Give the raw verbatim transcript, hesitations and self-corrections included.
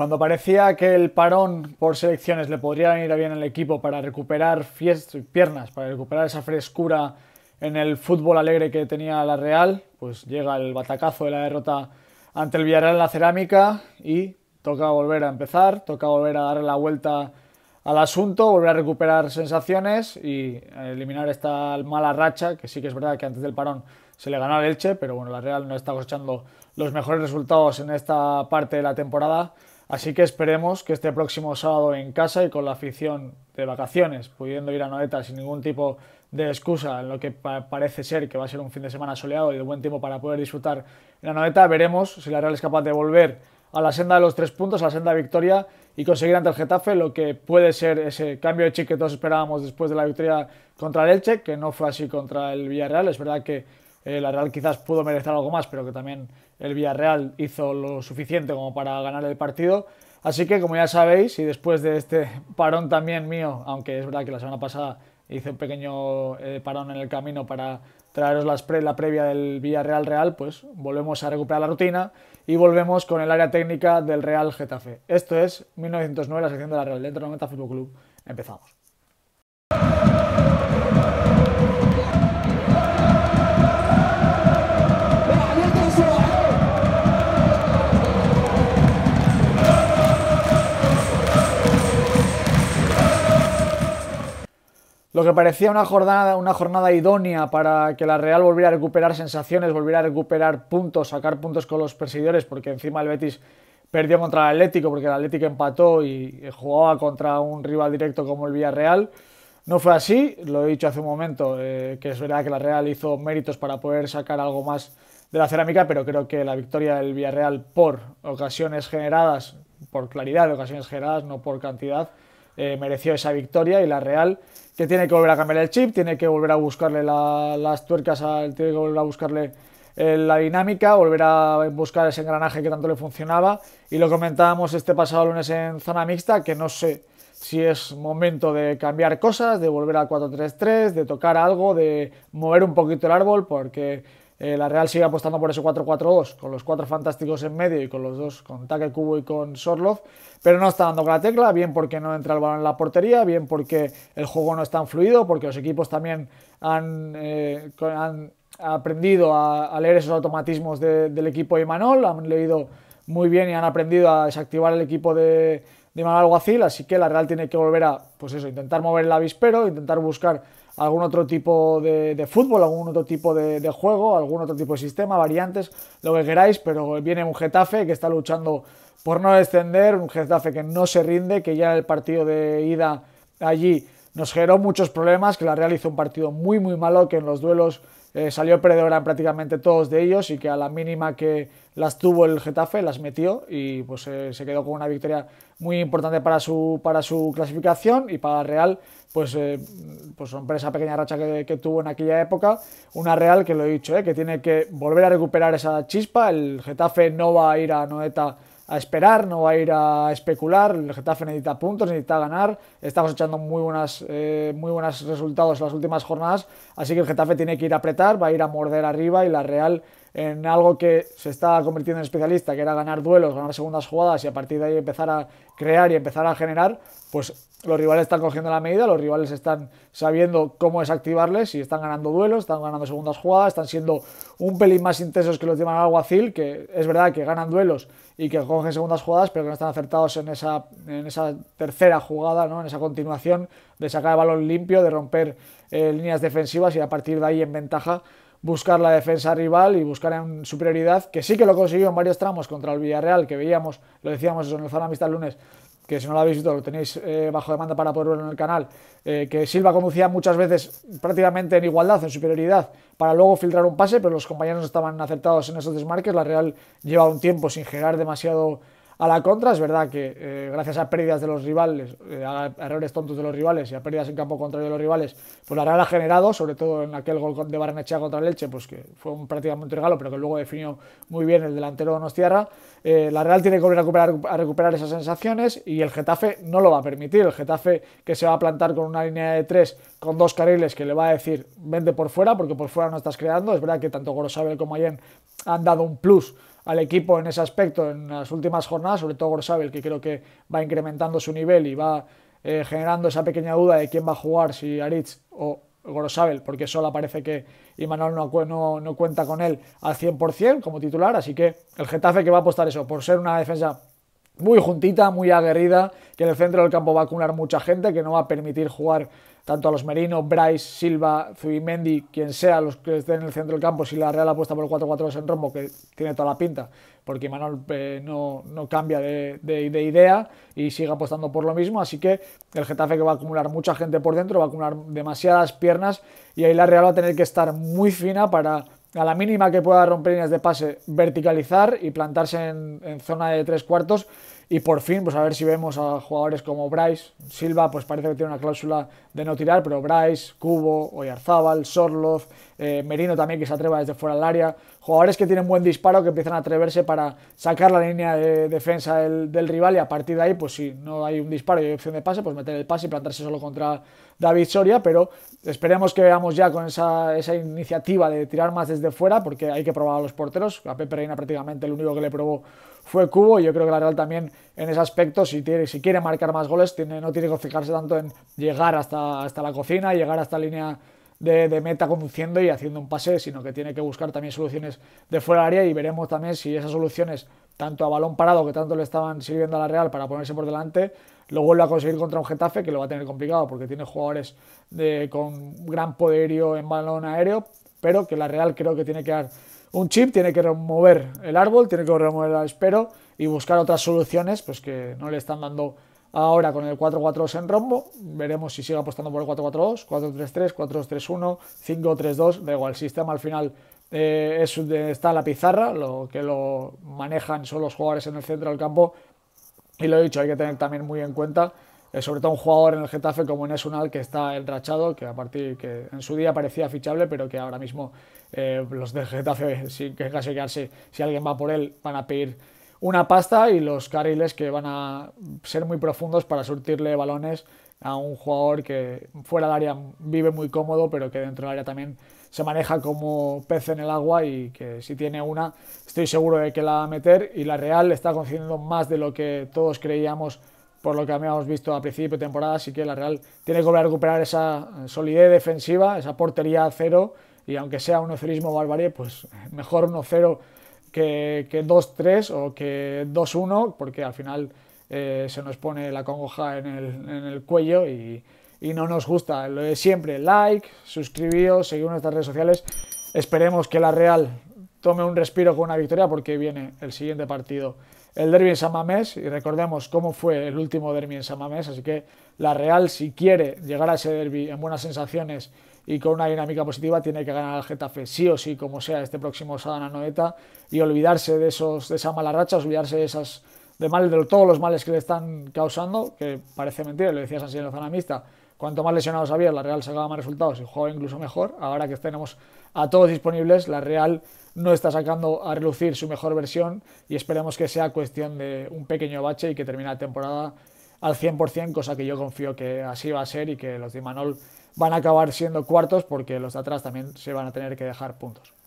Cuando parecía que el parón por selecciones le podría venir bien al equipo para recuperar piernas, para recuperar esa frescura en el fútbol alegre que tenía la Real, pues llega el batacazo de la derrota ante el Villarreal en la Cerámica y toca volver a empezar, toca volver a darle la vuelta al asunto, volver a recuperar sensaciones y eliminar esta mala racha, que sí que es verdad que antes del parón se le ganó al Elche, pero bueno, la Real no está cosechando los mejores resultados en esta parte de la temporada, así que esperemos que este próximo sábado en casa y con la afición de vacaciones, pudiendo ir a Anoeta sin ningún tipo de excusa en lo que pa- parece ser que va a ser un fin de semana soleado y de buen tiempo para poder disfrutar en Anoeta, veremos si la Real es capaz de volver a la senda de los tres puntos, a la senda de victoria y conseguir ante el Getafe lo que puede ser ese cambio de chip que todos esperábamos después de la victoria contra el Elche, que no fue así contra el Villarreal. Es verdad que eh, la Real quizás pudo merecer algo más, pero que también el Villarreal hizo lo suficiente como para ganar el partido. Así que, como ya sabéis, y después de este parón también mío, aunque es verdad que la semana pasada hice un pequeño eh, parón en el camino para traeros las pre la previa del Villarreal Real, pues volvemos a recuperar la rutina y volvemos con el área técnica del Real Getafe. Esto es mil novecientos nueve, la sección de la Real. Dentro de Anoeta Fútbol Club, empezamos. Lo que parecía una jornada, una jornada idónea para que la Real volviera a recuperar sensaciones, volviera a recuperar puntos, sacar puntos con los perseguidores, porque encima el Betis perdió contra el Atlético, porque el Atlético empató y jugaba contra un rival directo como el Villarreal. No fue así, lo he dicho hace un momento, eh, que es verdad que la Real hizo méritos para poder sacar algo más de la Cerámica, pero creo que la victoria del Villarreal por ocasiones generadas, por claridad de ocasiones generadas, no por cantidad, Eh, mereció esa victoria y la Real, que tiene que volver a cambiar el chip, tiene que volver a buscarle la, las tuercas, a, tiene que volver a buscarle eh, la dinámica, volver a buscar ese engranaje que tanto le funcionaba, y lo comentábamos este pasado lunes en Zona Mixta, que no sé si es momento de cambiar cosas, de volver al cuatro tres tres, de tocar algo, de mover un poquito el árbol, porque eh, la Real sigue apostando por ese cuatro cuatro dos, con los cuatro fantásticos en medio y con los dos, con Take Kubo y con Sorloth, pero no está dando con la tecla, bien porque no entra el balón en la portería, bien porque el juego no es tan fluido, porque los equipos también han, eh, han aprendido a, a leer esos automatismos de, del equipo de Imanol, han leído muy bien y han aprendido a desactivar el equipo de, de Imanol Alguacil, así que la Real tiene que volver a, pues eso, intentar mover el avispero, intentar buscar algún otro tipo de, de fútbol, algún otro tipo de, de juego, algún otro tipo de sistema, variantes, lo que queráis, pero viene un Getafe que está luchando por no descender, un Getafe que no se rinde, que ya el partido de ida allí nos generó muchos problemas, que la Real hizo un partido muy muy malo, que en los duelos eh, salió perdedora en prácticamente todos de ellos y que a la mínima que las tuvo el Getafe las metió y pues eh, se quedó con una victoria muy importante para su, para su clasificación y para la Real, pues eh, pues romper esa pequeña racha que, que tuvo en aquella época, una Real que lo he dicho, eh, que tiene que volver a recuperar esa chispa, el Getafe no va a ir a Anoeta a esperar, no va a ir a especular, el Getafe necesita puntos, necesita ganar, estamos echando muy buenos eh, muy buenos resultados en las últimas jornadas, así que el Getafe tiene que ir a apretar, va a ir a morder arriba y la Real en algo que se está convirtiendo en especialista, que era ganar duelos, ganar segundas jugadas y a partir de ahí empezar a crear y empezar a generar, pues los rivales están cogiendo la medida, los rivales están sabiendo cómo desactivarles y están ganando duelos, están ganando segundas jugadas, están siendo un pelín más intensos que los de Imanol Alguacil, que es verdad que ganan duelos y que cogen segundas jugadas, pero que no están acertados en esa, en esa tercera jugada, ¿no? En esa continuación de sacar el balón limpio, de romper eh, líneas defensivas y a partir de ahí en ventaja buscar la defensa rival y buscar en superioridad, que sí que lo consiguió en varios tramos contra el Villarreal, que veíamos, lo decíamos eso en el Zona Mixta el lunes, que si no lo habéis visto lo tenéis eh, bajo demanda para poder verlo en el canal, eh, que Silva conducía muchas veces prácticamente en igualdad, en superioridad, para luego filtrar un pase, pero los compañeros no estaban acertados en esos desmarques, la Real lleva un tiempo sin generar demasiado a la contra, es verdad que eh, gracias a pérdidas de los rivales, eh, a errores tontos de los rivales y a pérdidas en campo contrario de los rivales, pues la Real ha generado, sobre todo en aquel gol de Barnechea contra el Elche, pues que fue un, prácticamente un regalo, pero que luego definió muy bien el delantero Nostierra, eh, la Real tiene que volver a recuperar, a recuperar esas sensaciones y el Getafe no lo va a permitir, el Getafe que se va a plantar con una línea de tres, con dos carriles que le va a decir vente por fuera, porque por fuera no estás creando, es verdad que tanto Gorosabel como Ayen han dado un plus al equipo en ese aspecto en las últimas jornadas, sobre todo Gorosabel, que creo que va incrementando su nivel y va eh, generando esa pequeña duda de quién va a jugar, si Aritz o Gorosabel, porque Sola parece que Imanol no, no, no cuenta con él al cien por cien como titular, así que el Getafe que va a apostar eso, por ser una defensa muy juntita, muy aguerrida, que en el centro del campo va a acumular mucha gente, que no va a permitir jugar tanto a los Merino, Bryce, Silva, Zubimendi, quien sea, los que estén en el centro del campo, si la Real apuesta por el cuatro cuatro dos en rombo, que tiene toda la pinta, porque Imanol eh, no, no cambia de, de, de idea y sigue apostando por lo mismo, así que el Getafe que va a acumular mucha gente por dentro, va a acumular demasiadas piernas y ahí la Real va a tener que estar muy fina para, a la mínima que pueda romper líneas de pase, verticalizar y plantarse en, en zona de tres cuartos. Y por fin, pues a ver si vemos a jugadores como Bryce, Silva, pues parece que tiene una cláusula de no tirar, pero Bryce, Kubo, Oyarzábal, Sorloth, eh, Merino también que se atreva desde fuera del área. Jugadores que tienen buen disparo, que empiezan a atreverse para sacar la línea de defensa del, del rival y a partir de ahí, pues si no hay un disparo y hay opción de pase, pues meter el pase y plantarse solo contra David Soria, pero esperemos que veamos ya con esa, esa iniciativa de tirar más desde fuera, porque hay que probar a los porteros. A Pepe Reina prácticamente el único que le probó fue Kubo y yo creo que la Real también en ese aspecto, si, tiene, si quiere marcar más goles, tiene, no tiene que fijarse tanto en llegar hasta, hasta la cocina, llegar hasta la línea de, de meta conduciendo y haciendo un pase, sino que tiene que buscar también soluciones de fuera del área y veremos también si esas soluciones, tanto a balón parado que tanto le estaban sirviendo a la Real para ponerse por delante, lo vuelve a conseguir contra un Getafe que lo va a tener complicado porque tiene jugadores de, con gran poderío en balón aéreo, pero que la Real creo que tiene que dar un chip, tiene que remover el árbol, tiene que remover el avispero y buscar otras soluciones pues que no le están dando ahora con el cuatro cuatro dos en rombo. Veremos si sigue apostando por el cuatro cuatro dos, cuatro tres tres, cuatro dos tres uno, cinco tres dos, da igual, el sistema al final eh, es donde está la pizarra, lo que lo manejan son los jugadores en el centro del campo y lo he dicho, hay que tener también muy en cuenta sobre todo un jugador en el Getafe como Enes Unal que está enrachado, que a partir que en su día parecía fichable, pero que ahora mismo eh, los del Getafe, sin que casi quedarse, si alguien va por él, van a pedir una pasta y los carriles que van a ser muy profundos para surtirle balones a un jugador que fuera del área vive muy cómodo, pero que dentro del área también se maneja como pez en el agua y que si tiene una, estoy seguro de que la va a meter y la Real está concediendo más de lo que todos creíamos por lo que habíamos visto a principio de temporada, así que la Real tiene que volver a recuperar esa solidez defensiva, esa portería a cero, y aunque sea un ocerismo barbarie, pues mejor uno cero que, que dos tres o que dos uno, porque al final eh, se nos pone la congoja en el, en el cuello y, y no nos gusta. Lo de siempre, like, suscribíos, seguid nuestras redes sociales, esperemos que la Real tome un respiro con una victoria porque viene el siguiente partido, el derbi en San Mamés, y recordemos cómo fue el último derbi en San Mamés, así que la Real, si quiere llegar a ese derbi en buenas sensaciones y con una dinámica positiva, tiene que ganar al Getafe sí o sí, como sea este próximo sábado en Anoeta, y olvidarse de esos de esa mala racha, olvidarse de esas de, mal, de todos los males que le están causando, que parece mentira, lo decías así en la zona mixta, cuanto más lesionados había, la Real sacaba más resultados y jugaba incluso mejor. Ahora que tenemos a todos disponibles, la Real no está sacando a relucir su mejor versión y esperemos que sea cuestión de un pequeño bache y que termine la temporada al cien por cien, cosa que yo confío que así va a ser y que los de Imanol van a acabar siendo cuartos porque los de atrás también se van a tener que dejar puntos.